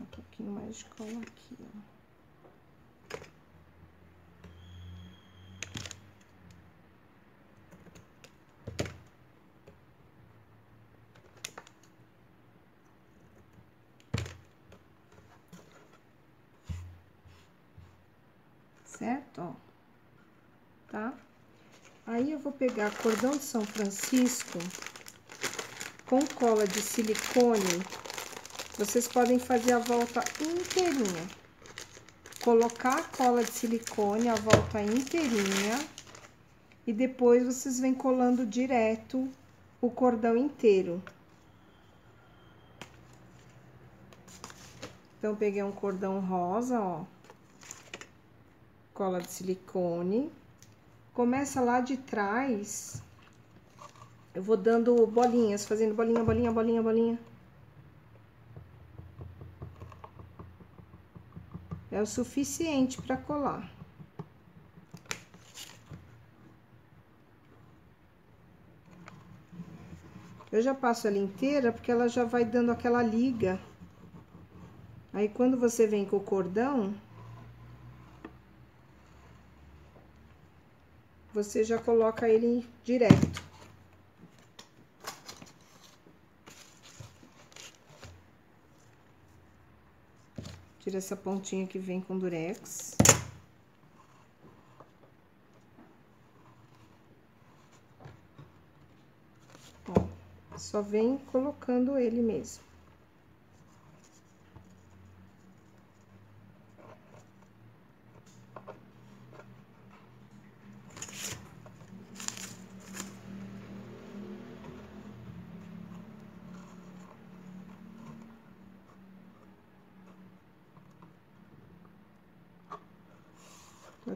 Um pouquinho mais de cola aqui, ó. Certo, ó, tá? Aí eu vou pegar cordão de São Francisco com cola de silicone. Vocês podem fazer a volta inteirinha. Colocar a cola de silicone, a volta inteirinha. E depois vocês vêm colando direto o cordão inteiro. Então, peguei um cordão rosa, ó. Cola de silicone, começa lá de trás, eu vou dando bolinhas, fazendo bolinha, bolinha, bolinha, bolinha. É o suficiente para colar. Eu já passo ela inteira, porque ela já vai dando aquela liga. Aí, quando você vem com o cordão, você já coloca ele direto. Tira essa pontinha que vem com durex. Ó, só vem colocando ele mesmo.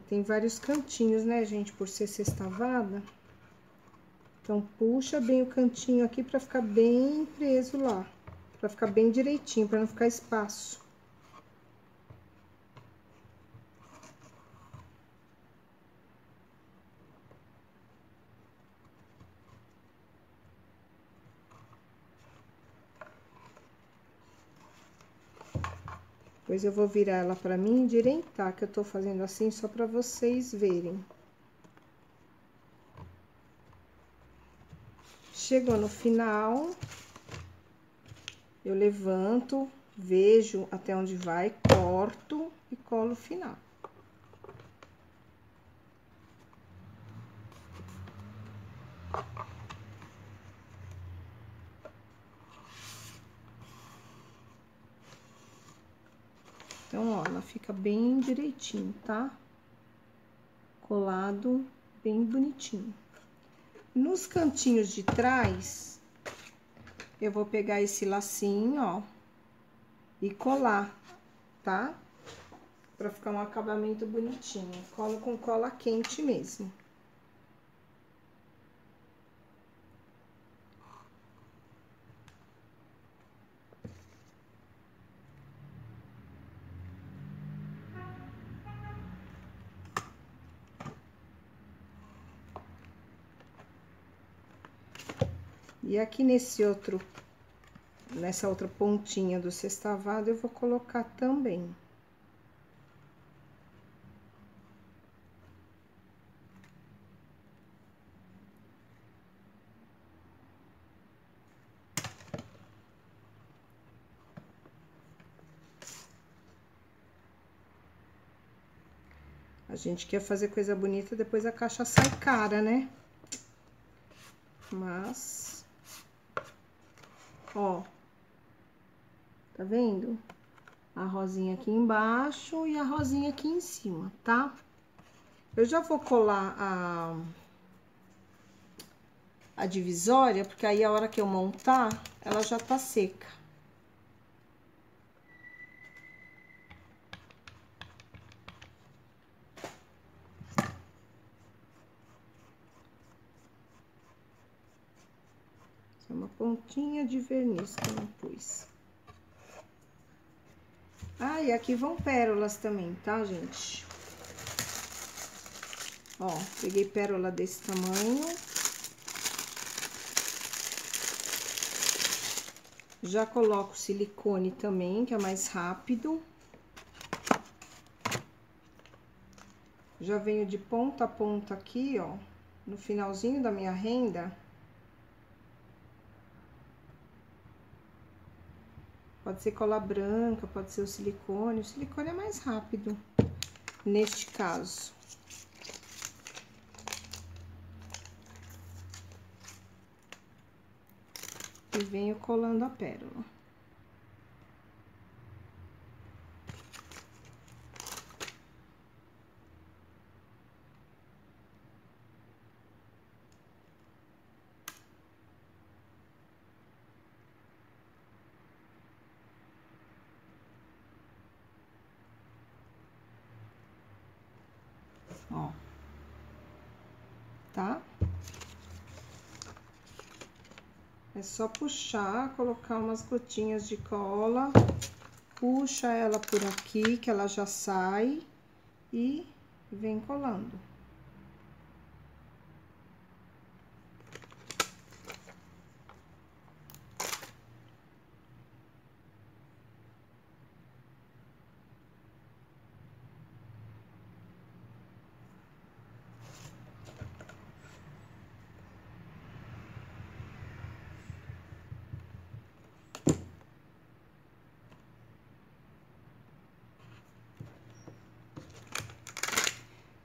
Tem vários cantinhos, né, gente, por ser sextavada. Então, puxa bem o cantinho aqui pra ficar bem preso lá. Pra ficar bem direitinho, pra não ficar espaço. Depois eu vou virar ela pra mim e endireitar, que eu tô fazendo assim só pra vocês verem. Chegou no final, eu levanto, vejo até onde vai, corto e colo o final. Então, ó, ela fica bem direitinho, tá? Colado, bem bonitinho. Nos cantinhos de trás, eu vou pegar esse lacinho, ó, e colar, tá? Pra ficar um acabamento bonitinho. Colo com cola quente mesmo. E aqui nesse outro, nessa outra pontinha do sextavado, eu vou colocar também. A gente quer fazer coisa bonita, depois a caixa sai cara, né? Mas, ó, tá vendo? A rosinha aqui embaixo e a rosinha aqui em cima, tá? Eu já vou colar a, a divisória, porque aí a hora que eu montar, ela já tá seca. Pontinha de verniz que eu não pus. Ah, e aqui vão pérolas também, tá, gente? Ó, peguei pérola desse tamanho. Já coloco silicone também, que é mais rápido. Já venho de ponta a ponta aqui, ó, no finalzinho da minha renda. Pode ser cola branca, pode ser o silicone. O silicone é mais rápido, neste caso. E venho colando a pérola. Ó, tá? É só puxar, colocar umas gotinhas de cola, puxa ela por aqui, que ela já sai, e vem colando.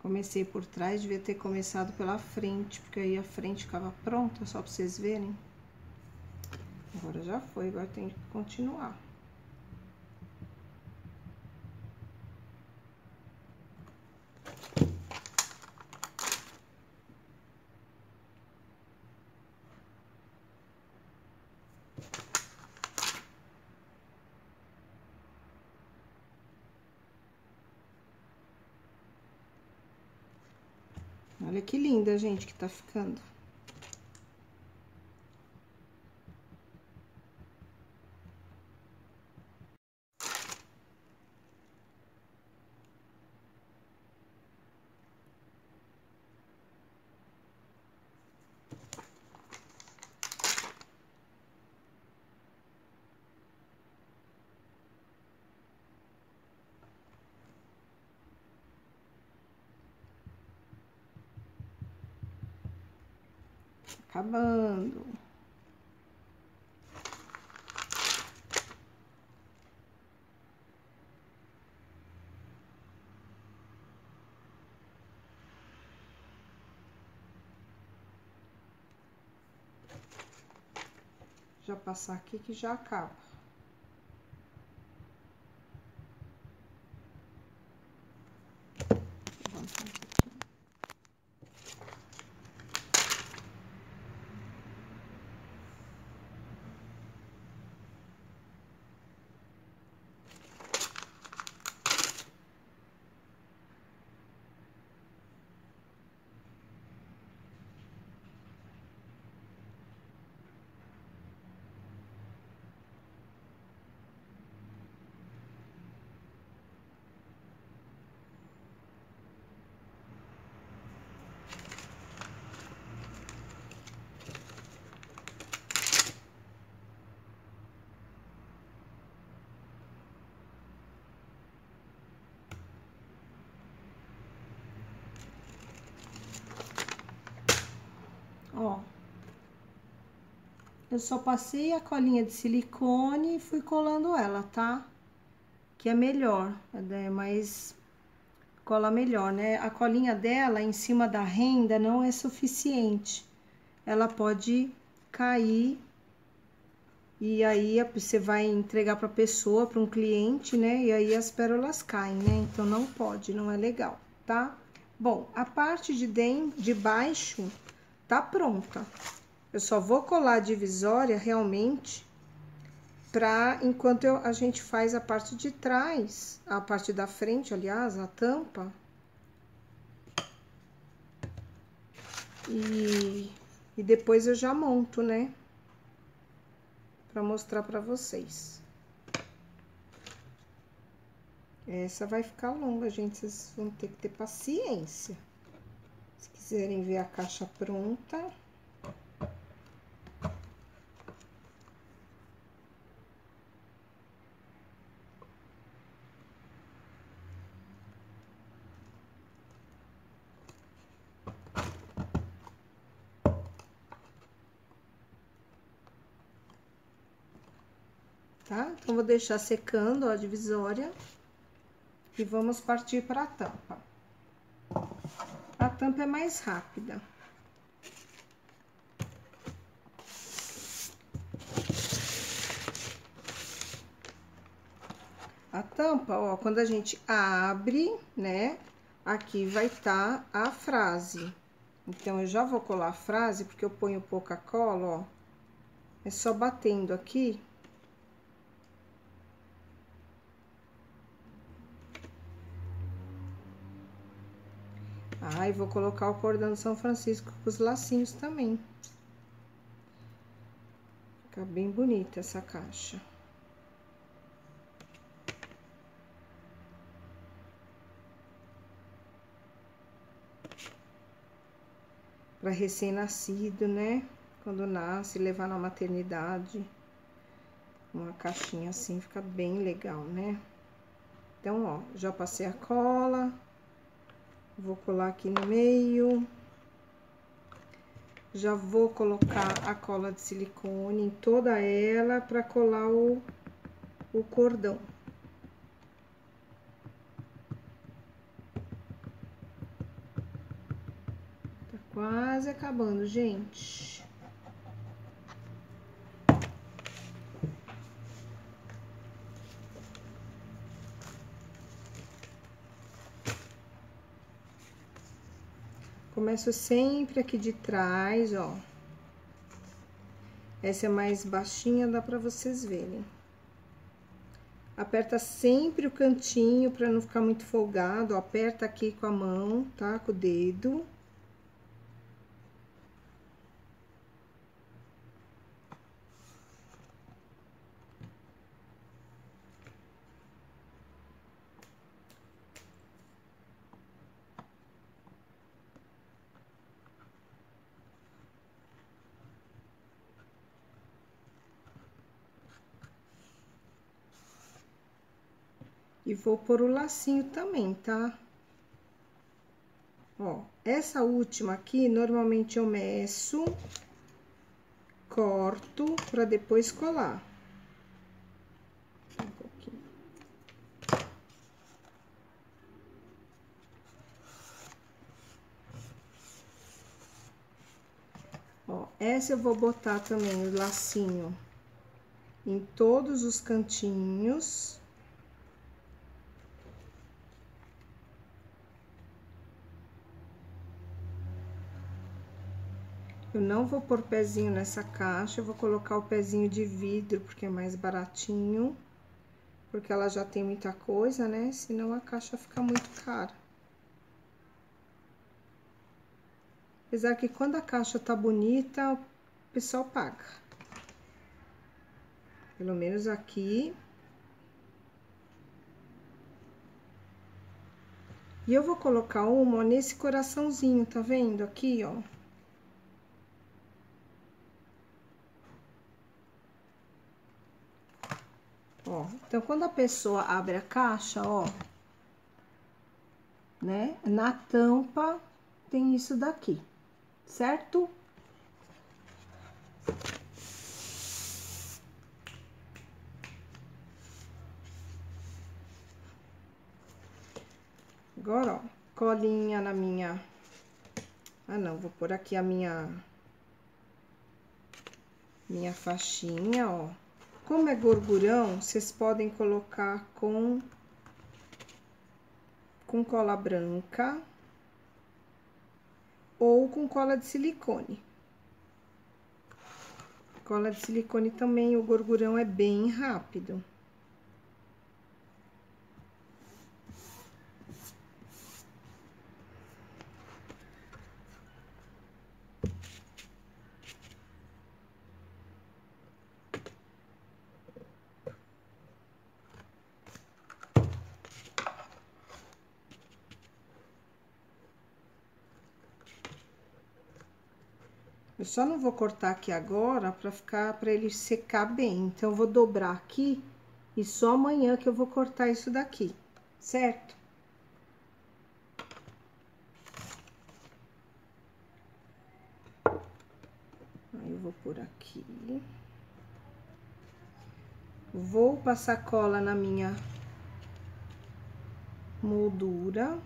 Comecei por trás, devia ter começado pela frente, porque aí a frente ficava pronta, só pra vocês verem. Agora já foi, agora tem que continuar. Olha que linda, gente, que tá ficando. Acabando. Já passar aqui que já acaba. eu só passei a colinha de silicone e fui colando ela, tá? Que é melhor, é mais... cola melhor, né? A colinha dela em cima da renda não é suficiente. Ela pode cair e aí você vai entregar para pessoa, para um cliente, né? E aí as pérolas caem, né? Então não pode, não é legal, tá? Bom, a parte de dentro, de baixo tá pronta. Eu só vou colar a divisória realmente pra, enquanto eu, a gente faz a parte de trás, a parte da frente, aliás, a tampa. E, e depois eu já monto, né? Pra mostrar pra vocês. Essa vai ficar longa, gente, vocês vão ter que ter paciência. Se quiserem ver a caixa pronta... Tá? Então, vou deixar secando, ó, a divisória e vamos partir para a tampa. A tampa é mais rápida. A tampa, ó, quando a gente abre, né, aqui vai estar a frase. Então, eu já vou colar a frase, porque eu ponho pouca cola, ó. É só batendo aqui. Aí, ah, vou colocar o cordão São Francisco com os lacinhos também. Fica bem bonita essa caixa. Para recém-nascido, né? Quando nasce, levar na maternidade. Uma caixinha assim fica bem legal, né? Então, ó, já passei a cola... Vou colar aqui no meio. Já vou colocar a cola de silicone em toda ela para colar o, o cordão. Tá quase acabando, gente. Começo sempre aqui de trás, ó. Essa é mais baixinha, dá pra vocês verem. Aperta sempre o cantinho pra não ficar muito folgado, ó. Aperta aqui com a mão, tá? Com o dedo. E vou pôr o lacinho também, tá? Ó, essa última aqui, normalmente eu meço, corto pra depois colar. Um pouquinho. Ó, essa eu vou botar também o lacinho em todos os cantinhos. Eu não vou pôr pezinho nessa caixa, eu vou colocar o pezinho de vidro, porque é mais baratinho. Porque ela já tem muita coisa, né? Senão a caixa fica muito cara. Apesar que quando a caixa tá bonita, o pessoal paga. Pelo menos aqui. E eu vou colocar uma, ó, nesse coraçãozinho, tá vendo? Aqui, ó. Ó, então, quando a pessoa abre a caixa, ó, né, na tampa tem isso daqui, certo? Agora, ó, colinha na minha... Ah, não, vou pôr aqui a minha... Minha faixinha, ó. Como é gorgurão, vocês podem colocar com... Com cola branca... Ou com cola de silicone. Cola de silicone também, o gorgurão é bem rápido. Eu só não vou cortar aqui agora pra ficar, pra ele secar bem. Então, eu vou dobrar aqui e só amanhã que eu vou cortar isso daqui, certo? Aí, eu vou por aqui. Vou passar cola na minha moldura.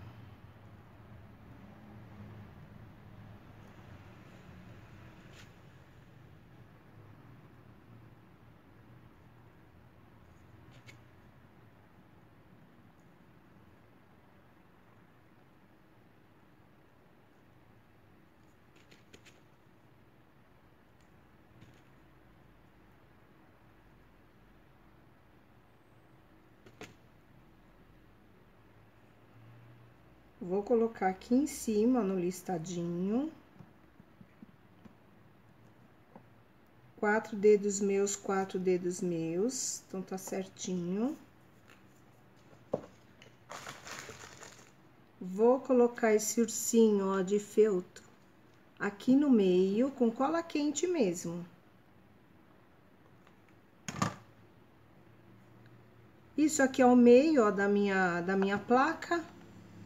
Vou colocar aqui em cima no listadinho. Quatro dedos meus, quatro dedos meus. Então, tá certinho. Vou colocar esse ursinho, ó, de feltro aqui no meio, com cola quente mesmo. Isso aqui é o meio, ó, da minha, da minha placa,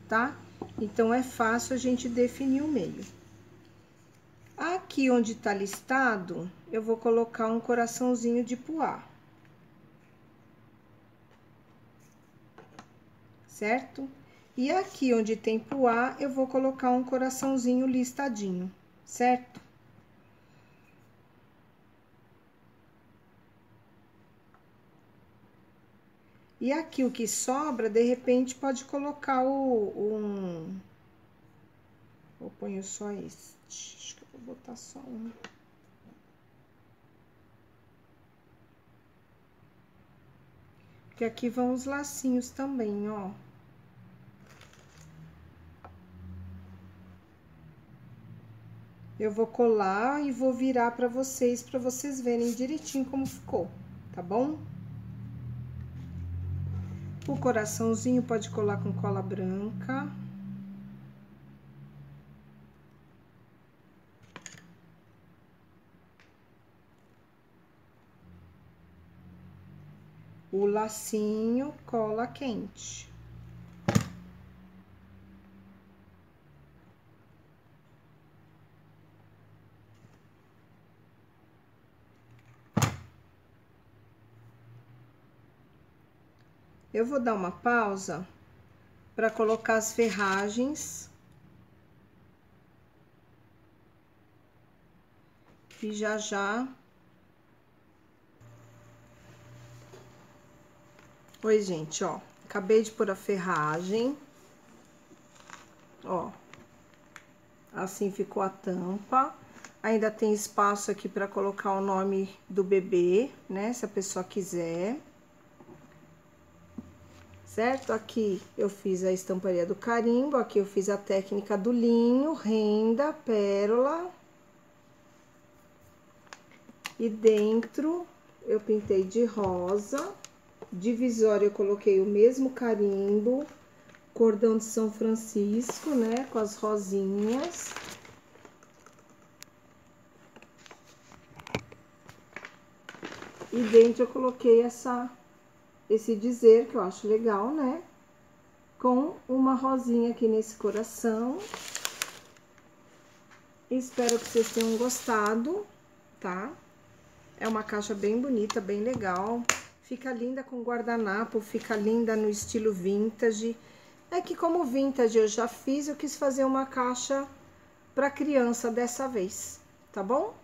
tá? Então, é fácil a gente definir o meio. Aqui onde tá listado, eu vou colocar um coraçãozinho de poá. Certo? E aqui onde tem poá, eu vou colocar um coraçãozinho listadinho, certo? E aqui o que sobra, de repente, pode colocar o... um... Eu ponho só este. Acho que eu vou botar só um. Porque aqui vão os lacinhos também, ó. Eu vou colar e vou virar pra vocês, pra vocês verem direitinho como ficou, tá bom? O coraçãozinho pode colar com cola branca. O lacinho, cola quente. Eu vou dar uma pausa para colocar as ferragens e já já... Oi, gente, ó, acabei de pôr a ferragem, ó, assim ficou a tampa. Ainda tem espaço aqui para colocar o nome do bebê, né, se a pessoa quiser. Certo? Aqui eu fiz a estamparia do carimbo, aqui eu fiz a técnica do linho, renda, pérola. E dentro eu pintei de rosa. Divisória eu coloquei o mesmo carimbo, cordão de São Francisco, né? Com as rosinhas. E dentro eu coloquei essa... esse dizer, que eu acho legal, né? Com uma rosinha aqui nesse coração. Espero que vocês tenham gostado, tá? É uma caixa bem bonita, bem legal. Fica linda com guardanapo, fica linda no estilo vintage. é que como vintage eu já fiz, eu quis fazer uma caixa para criança dessa vez, tá bom?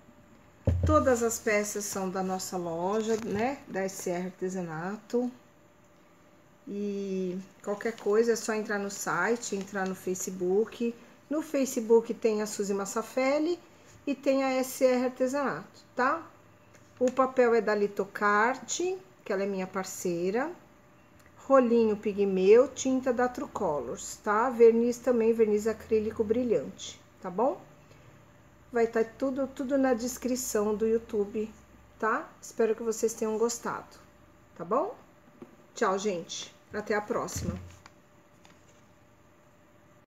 Todas as peças são da nossa loja, né? Da S R Artesanato. E qualquer coisa é só entrar no site, entrar no Facebook. No Facebook tem a Suzy Massafelli e tem a S R Artesanato, tá? O papel é da Litocart, que ela é minha parceira. Rolinho Pigmeu, tinta da True Colors, tá? Verniz também, verniz acrílico brilhante, tá bom? Vai estar tá tudo, tudo na descrição do YouTube, tá? Espero que vocês tenham gostado, tá bom? Tchau, gente. Até a próxima.